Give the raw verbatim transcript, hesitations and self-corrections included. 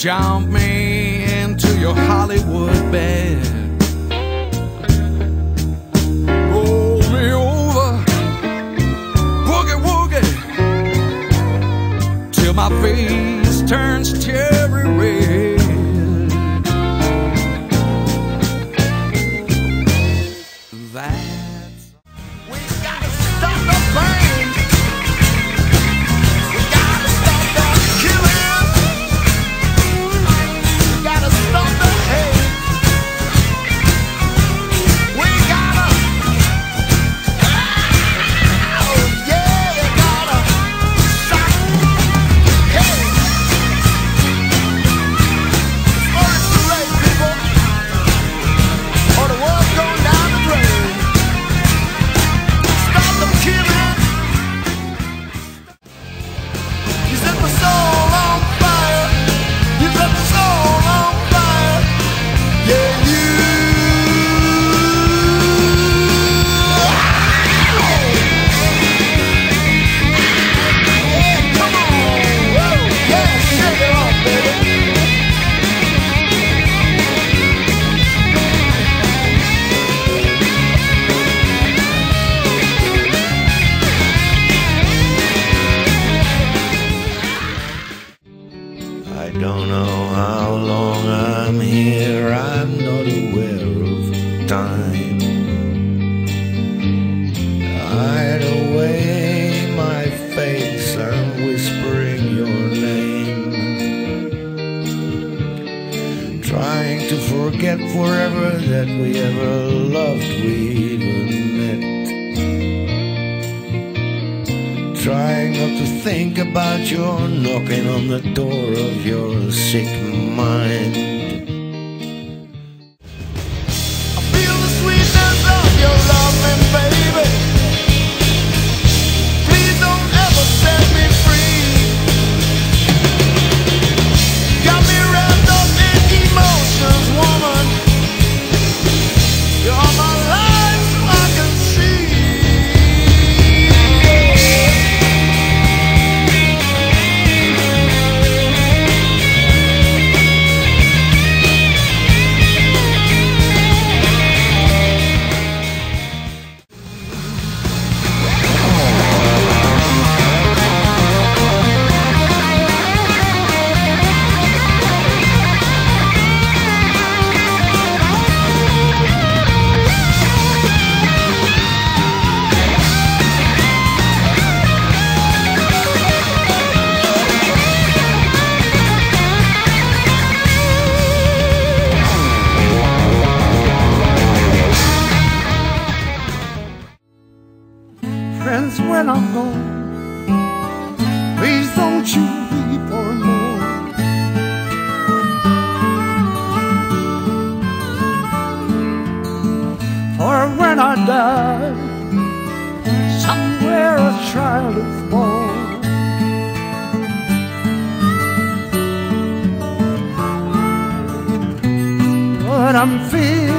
jump me into your Hollywood bed. Roll me over, boogie woogie, till my face turns cherry red. I don't know how long I'm here, I'm not aware of time. Hide away my face, I'm whispering your name, trying to forget forever that we ever loved, we even met. Trying not to think about your knocking on the door of your sick mind. Friends, when I'm gone, please don't you weep or mourn. For when I die, somewhere a child is born. But I'm feeling